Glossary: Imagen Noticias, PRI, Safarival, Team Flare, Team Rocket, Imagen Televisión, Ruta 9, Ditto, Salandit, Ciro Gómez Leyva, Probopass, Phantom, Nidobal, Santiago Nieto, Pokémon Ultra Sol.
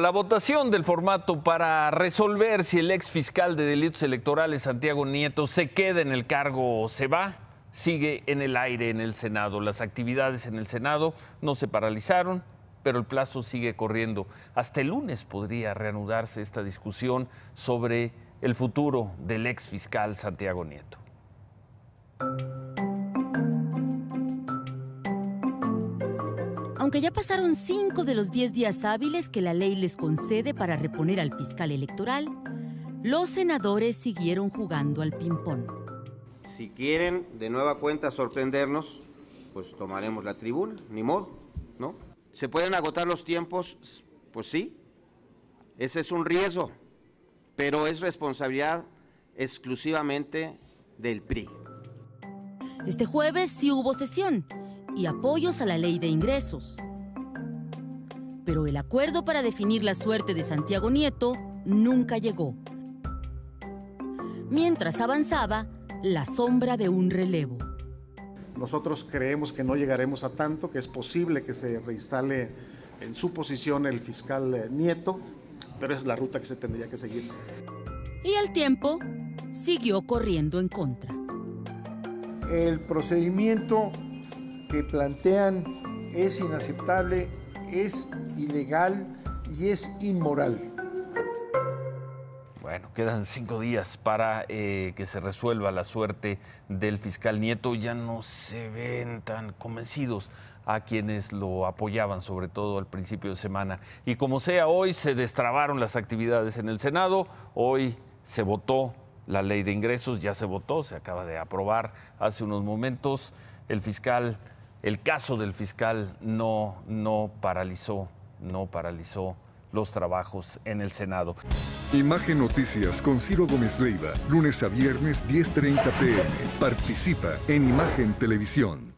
La votación del formato para resolver si el exfiscal de delitos electorales Santiago Nieto se queda en el cargo o se va, sigue en el aire en el Senado. Las actividades en el Senado no se paralizaron, pero el plazo sigue corriendo. Hasta el lunes podría reanudarse esta discusión sobre el futuro del exfiscal Santiago Nieto. Aunque ya pasaron 5 de los 10 días hábiles que la ley les concede para reponer al fiscal electoral, los senadores siguieron jugando al ping-pong. Si quieren de nueva cuenta sorprendernos, pues tomaremos la tribuna, ni modo, ¿no? ¿Se pueden agotar los tiempos? Pues sí, ese es un riesgo, pero es responsabilidad exclusivamente del PRI. Este jueves sí hubo sesión y apoyos a la ley de ingresos. Pero el acuerdo para definir la suerte de Santiago Nieto nunca llegó. Mientras avanzaba, la sombra de un relevo. Nosotros creemos que no llegaremos a tanto, que es posible que se reinstale en su posición el fiscal Nieto, pero es la ruta que se tendría que seguir. Y el tiempo siguió corriendo en contra. El procedimiento que plantean es inaceptable, es ilegal y es inmoral. Bueno, quedan 5 días para que se resuelva la suerte del fiscal Nieto. Ya no se ven tan convencidos a quienes lo apoyaban, sobre todo al principio de semana. Y como sea, hoy se destrabaron las actividades en el Senado, hoy se votó la ley de ingresos, ya se votó, se acaba de aprobar hace unos momentos. El caso del fiscal no paralizó los trabajos en el Senado. Imagen Noticias con Ciro Gómez Leyva, lunes a viernes 10:30 p.m. Participa en Imagen Televisión.